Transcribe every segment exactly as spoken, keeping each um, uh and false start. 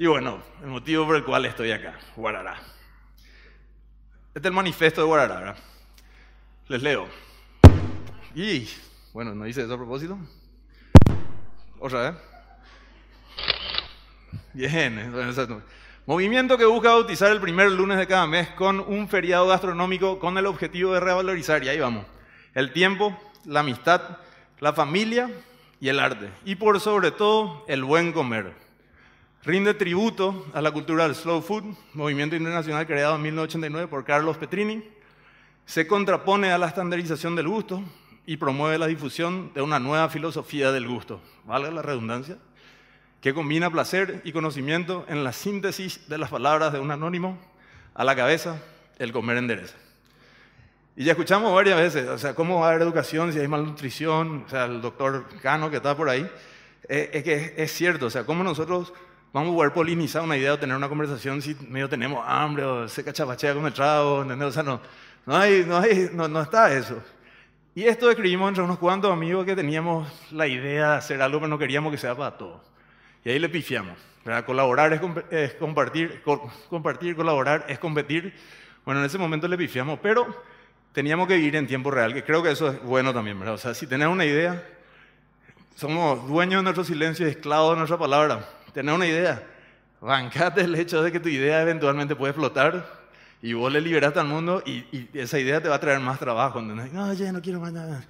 Y bueno, el motivo por el cual estoy acá, Guarará. Este es el manifiesto de Guarará, ¿verdad? Les leo. Y, bueno, no hice eso a propósito. Otra vez. Bien. Movimiento que busca bautizar el primer lunes de cada mes con un feriado gastronómico con el objetivo de revalorizar, y ahí vamos, el tiempo, la amistad, la familia y el arte. Y por sobre todo, el buen comer. Rinde tributo a la cultura del slow food, movimiento internacional creado en mil novecientos ochenta y nueve por Carlos Petrini. Se contrapone a la estandarización del gusto y promueve la difusión de una nueva filosofía del gusto, valga la redundancia, que combina placer y conocimiento en la síntesis de las palabras de un anónimo: a la cabeza, el comer endereza. Y ya escuchamos varias veces, o sea, ¿cómo va a haber educación si hay malnutrición? O sea, el doctor Cano que está por ahí, eh, es que es cierto, o sea, ¿cómo nosotros vamos a poder polinizar una idea o tener una conversación si medio tenemos hambre o se cachapachea con el trago, ¿entendés? O sea, no... No, hay, no, hay, no, no está eso. Y esto escribimos entre unos cuantos amigos que teníamos la idea de hacer algo, pero no queríamos que sea para todos. Y ahí le pifiamos. ¿Verdad? Colaborar es, comp es compartir, co compartir, colaborar es competir. Bueno, en ese momento le pifiamos, pero teníamos que vivir en tiempo real, que creo que eso es bueno también, ¿verdad? O sea, si tenés una idea, somos dueños de nuestro silencio y esclavos de nuestra palabra. Tenés una idea, bancate el hecho de que tu idea eventualmente puede explotar. Y vos le liberaste al mundo y, y esa idea te va a traer más trabajo. No, no ya no quiero más nada.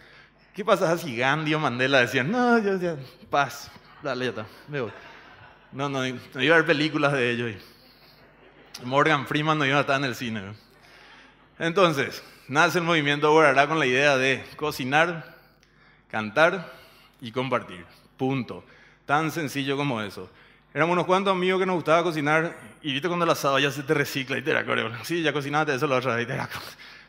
¿Qué pasa si Gandhi o Mandela decían, no, yo ya, paz, dale, ya está, me voy? No, no, no iba a haber películas de ellos. Morgan Freeman no iba a estar en el cine. Entonces, nace el movimiento Guarará con la idea de cocinar, cantar y compartir. Punto. Tan sencillo como eso. Éramos unos cuantos amigos que nos gustaba cocinar y viste cuando el asado ya se te recicla y te recuerdo. Sí, ya cocinaste eso, lo otro.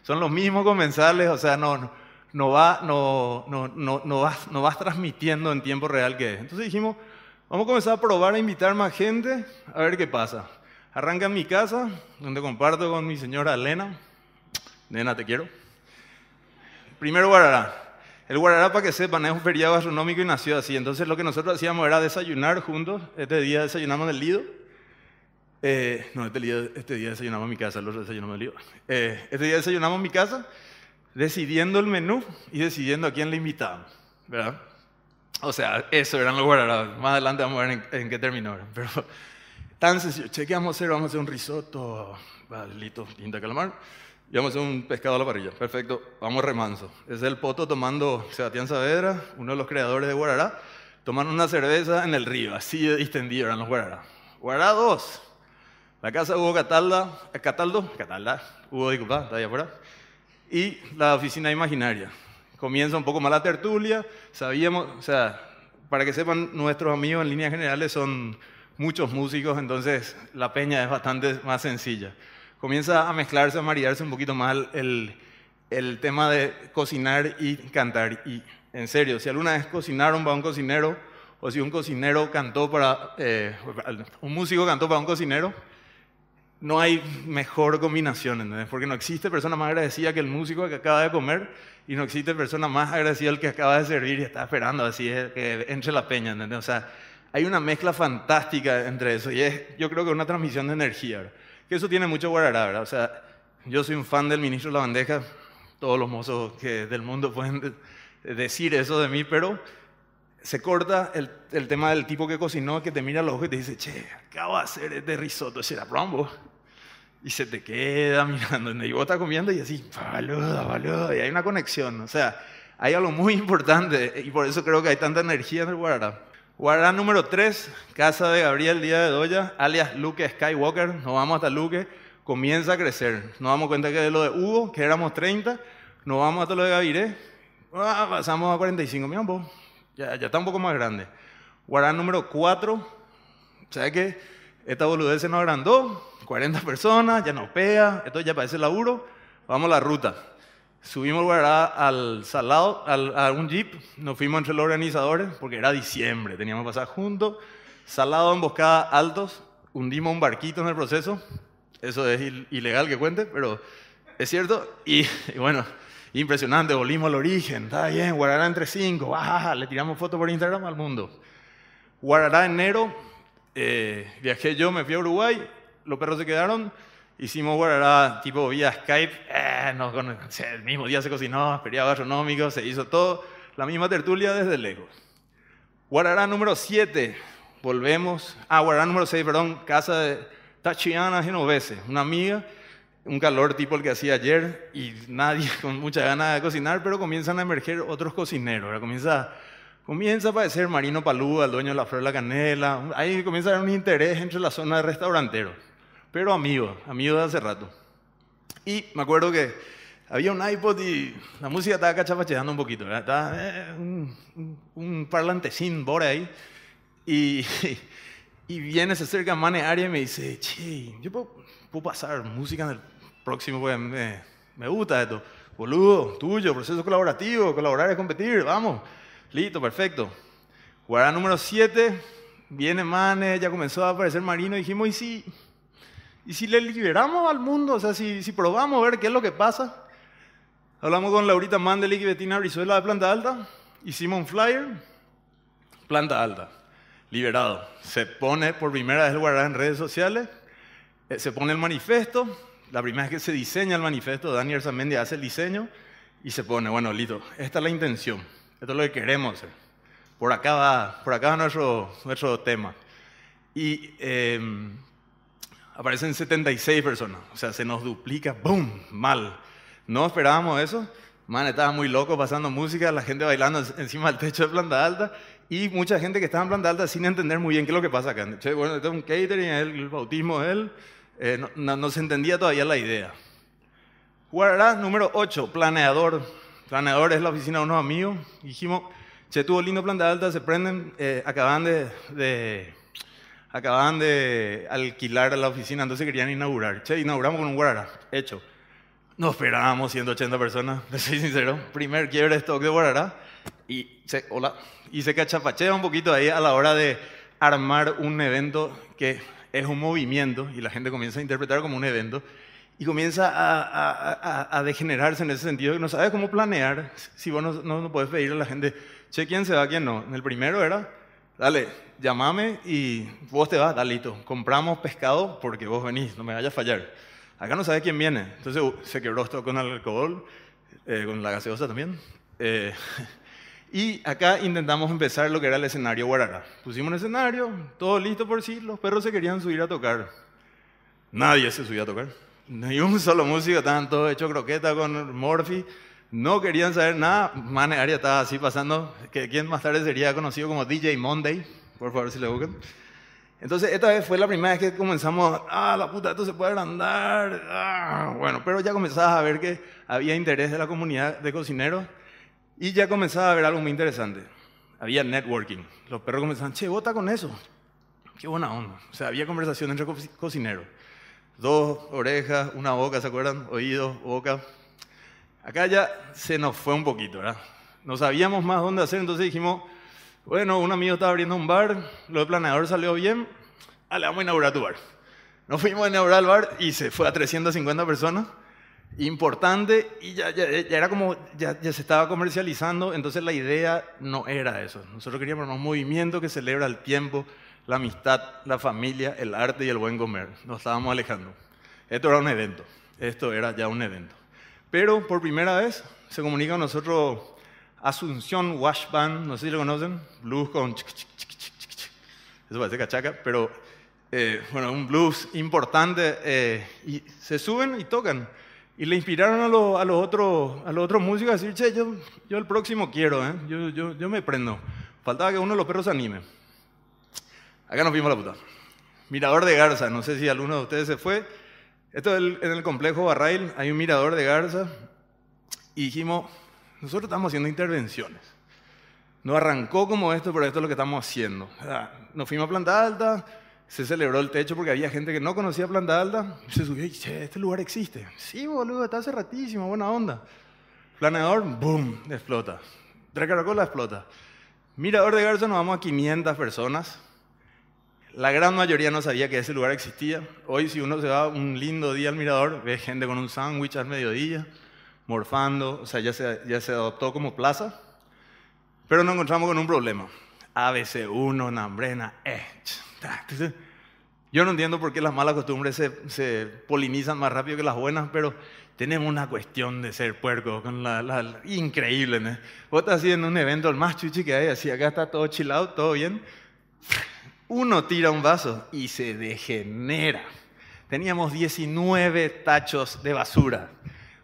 Son los mismos comensales, o sea, no, no, no, va, no, no, no, no, vas, no vas transmitiendo en tiempo real qué es. Entonces dijimos, vamos a comenzar a probar a invitar más gente a ver qué pasa. Arranca en mi casa, donde comparto con mi señora Elena. Nena, te quiero. Primero Guarará. El Guarará, para que sepan, es un feriado gastronómico y nació así. Entonces lo que nosotros hacíamos era desayunar juntos. Este día desayunamos en el Lido. Eh, no, este día, este día desayunamos en mi casa, el otro desayunamos en el Lido. Eh, este día desayunamos en mi casa, decidiendo el menú y decidiendo a quién le invitábamos, ¿verdad? O sea, eso eran los Guarará. Más adelante vamos a ver en, en qué terminó. Pero tan sencillo. Che, ¿qué vamos a hacer? Vamos a hacer un risotto, palito, tinta calamar. Y vamos a hacer un pescado a la parrilla. Perfecto, vamos remanso. Es el poto tomando Sebastián Saavedra, uno de los creadores de Guarará, tomando una cerveza en el río, así de distendido eran los Guarará. Guarará dos, la casa de Hugo Cataldo, Cataldo, Catalda, Hugo, disculpa, está ahí afuera, y la oficina imaginaria. Comienza un poco más la tertulia, sabíamos, o sea, para que sepan, nuestros amigos en líneas generales son muchos músicos, entonces la peña es bastante más sencilla. Comienza a mezclarse, a maridarse un poquito más el, el tema de cocinar y cantar. Y en serio, si alguna vez cocinaron para un cocinero, o si un cocinero cantó para, eh, un músico cantó para un cocinero, no hay mejor combinación, ¿entendés? Porque no existe persona más agradecida que el músico que acaba de comer, y no existe persona más agradecida que el que acaba de servir y está esperando, así es, que entre la peña, ¿entendés? O sea, hay una mezcla fantástica entre eso, y es, yo creo que es una transmisión de energía, ¿verdad? Que eso tiene mucho Guarará, ¿verdad? O sea, yo soy un fan del ministro de la bandeja, todos los mozos que del mundo pueden decir eso de mí, pero se corta el, el tema del tipo que cocinó, que te mira a los ojos y te dice, che, acabo de hacer este risotto, será prombo. Y se te queda mirando, y vos estás comiendo y así, boludo, boludo, y hay una conexión, o sea, hay algo muy importante, y por eso creo que hay tanta energía en el Guarará. Guarará número tres, casa de Gabriel Díaz de Doya, alias Luke Skywalker, nos vamos hasta Luque, comienza a crecer. Nos damos cuenta que de lo de Hugo, que éramos treinta, nos vamos hasta lo de Gaviré, ah, pasamos a cuarenta y cinco, mira, ya, ya está un poco más grande. Guarará número cuatro, ¿sabes qué? Esta boludez se nos agrandó, cuarenta personas, ya nos pega, esto ya parece laburo, vamos a la ruta. Subimos Guarará al Salado, al, a un jeep, nos fuimos entre los organizadores, porque era diciembre, teníamos que pasar juntos. Salado, Emboscada, Altos, hundimos un barquito en el proceso, eso es il ilegal que cuente, pero es cierto. Y, y bueno, impresionante, volvimos al origen, está bien, Guarará entre cinco, ¡ah! Le tiramos fotos por Instagram al mundo. Guarará enero, Eh, viajé yo, me fui a Uruguay, los perros se quedaron, hicimos Guarará tipo vía Skype, eh, nos, el mismo día se cocinó, feriado gastronómico, se hizo todo, la misma tertulia desde lejos. Guarará número siete, volvemos, ah, Guarará número seis, perdón, casa de Tachiana Genovese, una amiga, un calor tipo el que hacía ayer y nadie con mucha ganas de cocinar, pero comienzan a emerger otros cocineros, ¿verdad? comienza Comienza a aparecer Marino Palúa, el dueño de la Flor de la Canela. Ahí comienza a haber un interés entre la zona de restauranteros. Pero amigos, amigos de hace rato. Y me acuerdo que había un iPod y la música estaba cachapacheando un poquito, ¿verdad? Estaba eh, un, un parlantecín por ahí. Y, y viene, se acerca Mane Aria y me dice, che, yo puedo, puedo pasar música en el próximo, pues me, me gusta esto. Boludo, tuyo, proceso colaborativo, colaborar es competir, vamos. Listo, perfecto. Guará número siete, viene Mane, ya comenzó a aparecer Marino, y dijimos, ¿y si, ¿y si le liberamos al mundo? O sea, si, si probamos a ver qué es lo que pasa. Hablamos con Laurita Mandelik y Betina Brizuela de Planta Alta, hicimos un flyer, Planta Alta, liberado. Se pone por primera vez el Guará en redes sociales, se pone el manifiesto, la primera vez que se diseña el manifiesto, Daniel Zamendi hace el diseño, y se pone, bueno, listo, esta es la intención. Esto es lo que queremos hacer. Por acá va, por acá va nuestro, nuestro tema. Y eh, aparecen setenta y seis personas. O sea, se nos duplica, ¡boom! Mal. No esperábamos eso. Man, estaba muy loco pasando música, la gente bailando encima del techo de Planta Alta y mucha gente que estaba en Planta Alta sin entender muy bien qué es lo que pasa acá. Che, bueno, esto es un catering, el bautismo de él. Eh, no, no, no se entendía todavía la idea. Guarará número ocho, planeador. Planeador es la oficina de unos amigos. Dijimos, che, tuvo lindo Planta Alta, se prenden, eh, acaban de, de, acaban de alquilar la oficina, entonces querían inaugurar. Che, inauguramos con un Guarará, hecho. No esperábamos ciento ochenta personas, les soy sincero. Primer quiebre de stock de Guarará. Y se, hola, y se cachapachea un poquito ahí a la hora de armar un evento que es un movimiento y la gente comienza a interpretar como un evento. Y comienza a, a, a, a degenerarse en ese sentido, que no sabes cómo planear, si vos no, no, no podés pedirle a la gente, che, quién se va, quién no. En el primero era, dale, llamame y vos te vas, dale, listo. Compramos pescado porque vos venís, no me vayas a fallar. Acá no sabes quién viene. Entonces uh, se quebró esto con el alcohol, eh, con la gaseosa también. Eh, y acá intentamos empezar lo que era el escenario Guarará. Pusimos un escenario, todo listo por sí, los perros se querían subir a tocar. Nadie se subió a tocar. Ni un solo músico, estaban todos hechos croqueta con Morphy, no querían saber nada. Mane Aria estaba así pasando, que quien más tarde sería conocido como D J Monday, por favor si le buscan. Entonces esta vez fue la primera vez que comenzamos, ah, la puta, esto se puede agrandar, ah, bueno, pero ya comenzabas a ver que había interés de la comunidad de cocineros y ya comenzaba a ver algo muy interesante. Había networking, los perros comenzaban, che, bota con eso, qué buena onda. O sea, había conversación entre co cocineros. Dos orejas, una boca, ¿se acuerdan? Oídos, boca. Acá ya se nos fue un poquito, ¿verdad? No sabíamos más dónde hacer, entonces dijimos, bueno, un amigo estaba abriendo un bar, lo de planeador salió bien, ah, le vamos a inaugurar tu bar. Nos fuimos a inaugurar el bar y se fue a trescientas cincuenta personas, importante, y ya, ya, ya era como, ya, ya se estaba comercializando, entonces la idea no era eso. Nosotros queríamos un movimiento que celebra el tiempo, la amistad, la familia, el arte y el buen comer. Nos estábamos alejando. Esto era un evento. Esto era ya un evento. Pero por primera vez se comunica con nosotros Asunción Wash Band, no sé si lo conocen, blues con... Eso parece cachaca, pero eh, bueno, un blues importante. Eh, y se suben y tocan. Y le inspiraron a los, a los, otros, a los otros músicos a decir, che, yo, yo el próximo quiero, ¿eh? yo, yo, yo me prendo. Faltaba que uno de los perros se anime. Acá nos vimos la puta. Mirador de Garza, no sé si alguno de ustedes se fue. Esto es el, en el complejo Barrail, hay un mirador de Garza. Y dijimos, nosotros estamos haciendo intervenciones. No arrancó como esto, pero esto es lo que estamos haciendo. Nos fuimos a Planta Alta, se celebró el techo porque había gente que no conocía Planta Alta. Se subió y che, este lugar existe. Sí, boludo, está hace ratísimo, buena onda. Planeador, boom, explota. Tres caracolas, explota. Mirador de Garza, nos vamos a quinientas personas. La gran mayoría no sabía que ese lugar existía. Hoy, si uno se va un lindo día al mirador, ve gente con un sándwich al mediodía, morfando, o sea, ya se, ya se adoptó como plaza. Pero nos encontramos con un problema. A B C uno, Nambrena, eh. Yo no entiendo por qué las malas costumbres se, se polinizan más rápido que las buenas, pero tenemos una cuestión de ser puerco, con la, la, la, increíble, ¿no? Vos estás haciendo un evento, el más chuchi que hay, así acá está todo chillado, todo bien. Uno tira un vaso y se degenera. Teníamos diecinueve tachos de basura.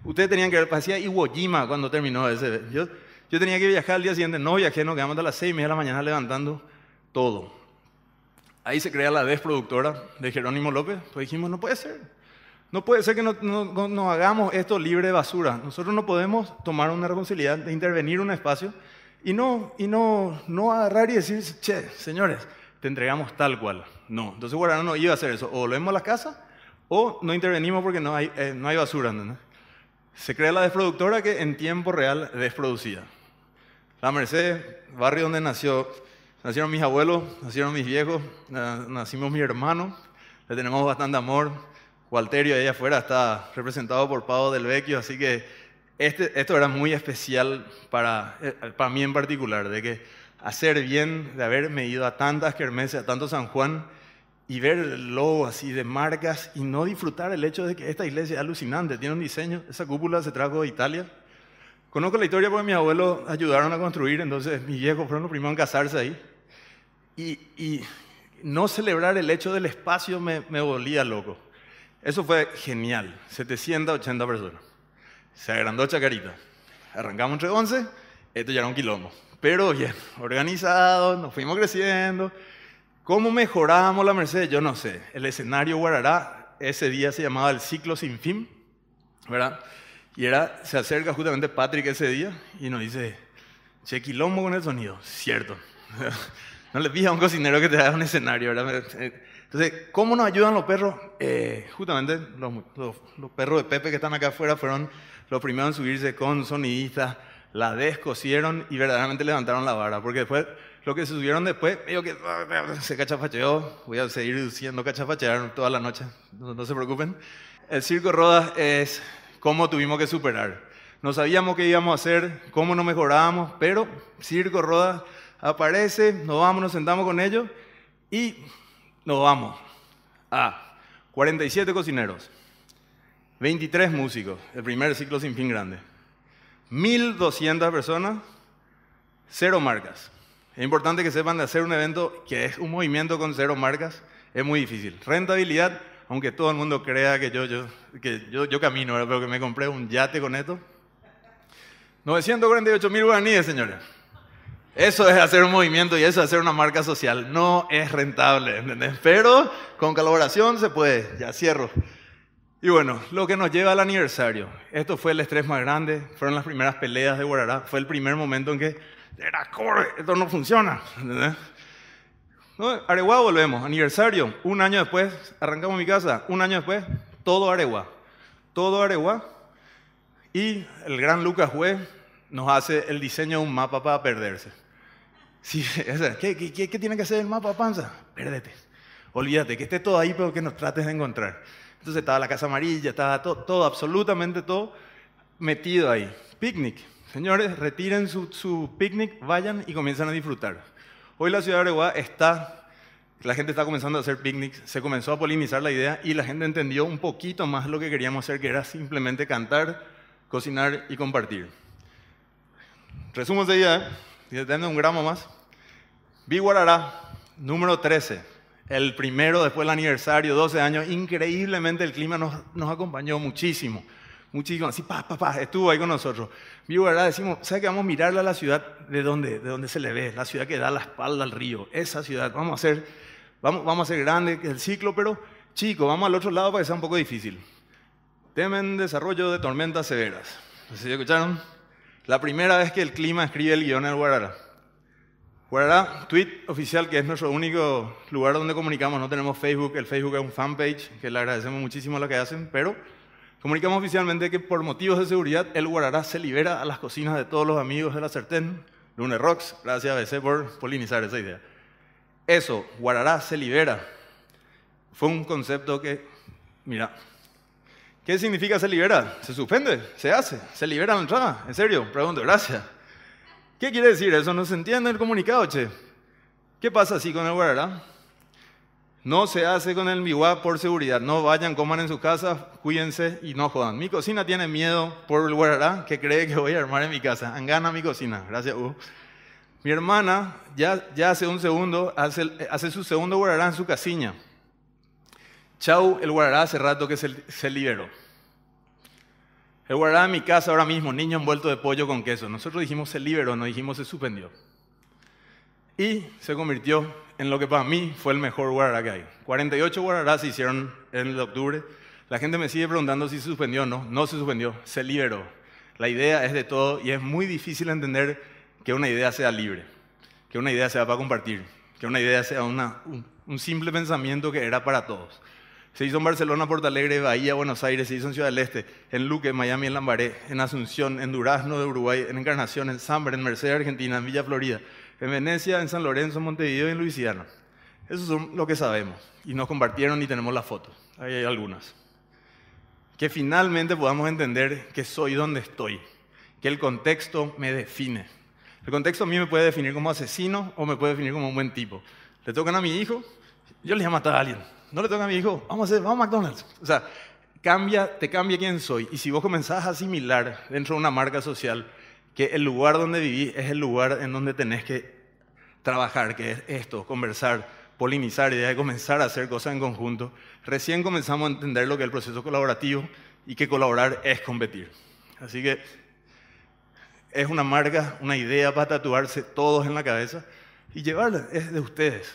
Ustedes tenían que ver, parecía Iwo Jima cuando terminó ese. Yo, yo tenía que viajar al día siguiente, no viajé, nos quedamos hasta las seis y media de la mañana levantando todo. Ahí se crea la desproductora de Jerónimo López, pues dijimos, no puede ser. No puede ser que no, no, no, no hagamos esto libre de basura. Nosotros no podemos tomar una responsabilidad de intervenir en un espacio y, no, y no, no agarrar y decir, che, señores, te entregamos tal cual. No, entonces Guarará no iba a hacer eso. O volvemos a la casa o no intervenimos porque no hay, eh, no hay basura, ¿no? Se crea la desproductora que en tiempo real desproducía. La Merced, barrio donde nació, nacieron mis abuelos, nacieron mis viejos, nacimos mi hermano, le tenemos bastante amor. Walterio ahí afuera está representado por Pablo del Vecchio, así que este, esto era muy especial para, para mí en particular, de que hacer bien, de haberme ido a tantas kermeses, a tanto San Juan, y ver el logo así de marcas y no disfrutar el hecho de que esta iglesia es alucinante, tiene un diseño, esa cúpula se trajo de Italia. Conozco la historia porque mis abuelos ayudaron a construir, entonces mis viejos fueron los primeros en casarse ahí. Y, y no celebrar el hecho del espacio me, me volvía loco. Eso fue genial, setecientas ochenta personas. Se agrandó Chacarita. Arrancamos entre once, esto ya era un quilombo. Pero bien, organizados, nos fuimos creciendo. ¿Cómo mejorábamos la Merced? Yo no sé. El escenario Guarará, ese día se llamaba el ciclo sin fin, ¿verdad? Y era, se acerca justamente Patrick ese día y nos dice, che, quilombo con el sonido. Cierto. No le pidas a un cocinero que te haga un escenario, ¿verdad? Entonces, ¿cómo nos ayudan los perros? Eh, justamente los, los, los perros de Pepe que están acá afuera fueron los primeros en subirse con sonidistas, la descosieron y verdaderamente levantaron la vara, porque después, lo que se subieron después, medio que se cachafacheó, voy a seguir siendo cachafachear toda la noche, no, no se preocupen. El Circo Rodas es cómo tuvimos que superar. No sabíamos qué íbamos a hacer, cómo nos mejorábamos, pero Circo Rodas aparece, nos vamos, nos sentamos con ellos y nos vamos a cuarenta y siete cocineros, veintitrés músicos, el primer ciclo sin fin grande, mil doscientas personas, cero marcas. Es importante que sepan de hacer un evento que es un movimiento con cero marcas, es muy difícil. Rentabilidad, aunque todo el mundo crea que yo, yo, que yo, yo camino, pero que me compré un yate con esto. novecientos cuarenta y ocho mil guaraníes, señores. Eso es hacer un movimiento y eso es hacer una marca social. No es rentable, ¿entendés? Pero con colaboración se puede. Ya cierro. Y bueno, lo que nos lleva al aniversario. Esto fue el estrés más grande. Fueron las primeras peleas de Guarará. Fue el primer momento en que era core, esto no funciona, ¿entendés? No, Areguá volvemos. Aniversario. Un año después, arrancamos mi casa. Un año después, todo Areguá. Todo Areguá. Y el gran Lucas Juez nos hace el diseño de un mapa para perderse. Sí, ¿qué, qué, ¿Qué tiene que hacer el mapa, panza? Pérdete. Olvídate, que esté todo ahí, pero que nos trates de encontrar. Entonces estaba la Casa Amarilla, estaba todo, todo absolutamente todo metido ahí. Picnic. Señores, retiren su, su picnic, vayan y comiencen a disfrutar. Hoy la ciudad de Areguá está, la gente está comenzando a hacer picnics, se comenzó a polinizar la idea y la gente entendió un poquito más lo que queríamos hacer, que era simplemente cantar, cocinar y compartir. Resumo ese día, ¿eh? Dame un gramo más. Vi Guarará, número trece, el primero después del aniversario, doce años. Increíblemente el clima nos, nos acompañó muchísimo, muchísimo. Así, pa, pa, pa, estuvo ahí con nosotros. Vi Guarará, decimos, ¿sabes qué? Vamos a mirarla a la ciudad de donde, de donde se le ve, la ciudad que da la espalda al río, esa ciudad. Vamos a hacer, vamos, vamos a hacer grande el ciclo, pero chico, vamos al otro lado para que sea un poco difícil. Temen desarrollo de tormentas severas. ¿Se escucharon? La primera vez que el clima escribe el guión en Guarará. Guarará, tweet oficial, que es nuestro único lugar donde comunicamos. No tenemos Facebook, el Facebook es un fanpage, que le agradecemos muchísimo a lo que hacen, pero comunicamos oficialmente que por motivos de seguridad, el Guarará se libera a las cocinas de todos los amigos de la Certén, Luner Rocks, gracias a B C por polinizar esa idea. Eso, Guarará se libera, fue un concepto que, mira, ¿qué significa se libera? ¿Se suspende? ¿Se hace? ¿Se libera la entrada? ¿En serio? Pregunto, gracias. ¿Qué quiere decir eso? No se entiende el comunicado, che. ¿Qué pasa así con el Guarará? No se hace con el miwá por seguridad. No vayan, coman en su casa, cuídense y no jodan. Mi cocina tiene miedo por el Guarará, que cree que voy a armar en mi casa. Angana mi cocina. Gracias, Hugo. Mi hermana ya, ya hace un segundo, hace, hace su segundo Guarará en su casiña. Chau, el Guarará hace rato que se, se liberó. El Guarará en mi casa ahora mismo, niño envuelto de pollo con queso. Nosotros dijimos se liberó, no dijimos se suspendió. Y se convirtió en lo que para mí fue el mejor Guarará que hay. cuarenta y ocho Guararás se hicieron en el octubre. La gente me sigue preguntando si se suspendió o no. No se suspendió, se liberó. La idea es de todo y es muy difícil entender que una idea sea libre, que una idea sea para compartir, que una idea sea una, un, un simple pensamiento que era para todos. Se hizo en Barcelona, Porto Alegre, Bahía, Buenos Aires, se hizo en Ciudad del Este, en Luque, Miami, en Lambaré, en Asunción, en Durazno de Uruguay, en Encarnación, en Sambre, en Mercedes, Argentina, en Villa Florida, en Venecia, en San Lorenzo, en Montevideo y en Luisiana. Eso es lo que sabemos. Y nos compartieron y tenemos las fotos. Ahí hay algunas. Que finalmente podamos entender que soy donde estoy. Que el contexto me define. El contexto a mí me puede definir como asesino o me puede definir como un buen tipo. Le tocan a mi hijo, yo le voy a matar a alguien. No le tocan a mi hijo, vamos a hacer, vamos a McDonald's. O sea, cambia, te cambia quién soy. Y si vos comenzás a asimilar dentro de una marca social que el lugar donde viví es el lugar en donde tenés que trabajar, que es esto, conversar, polinizar, y de comenzar a hacer cosas en conjunto. Recién comenzamos a entender lo que es el proceso colaborativo y que colaborar es competir. Así que es una marca, una idea para tatuarse todos en la cabeza y llevarla, es de ustedes.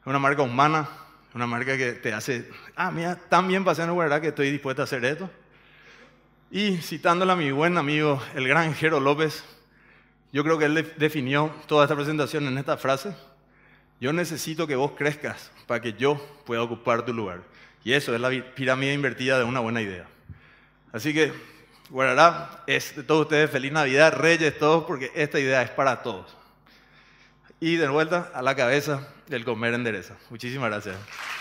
Es una marca humana, una marca que te hace, ah, mira, tan bien pasé en el Guarará que estoy dispuesta a hacer esto. Y citándole a mi buen amigo, el gran Jero López, yo creo que él definió toda esta presentación en esta frase: yo necesito que vos crezcas para que yo pueda ocupar tu lugar. Y eso es la pirámide invertida de una buena idea. Así que, Guarará, es de todos ustedes, feliz Navidad, Reyes, todos, porque esta idea es para todos. Y de vuelta a la cabeza del comer endereza. Muchísimas gracias.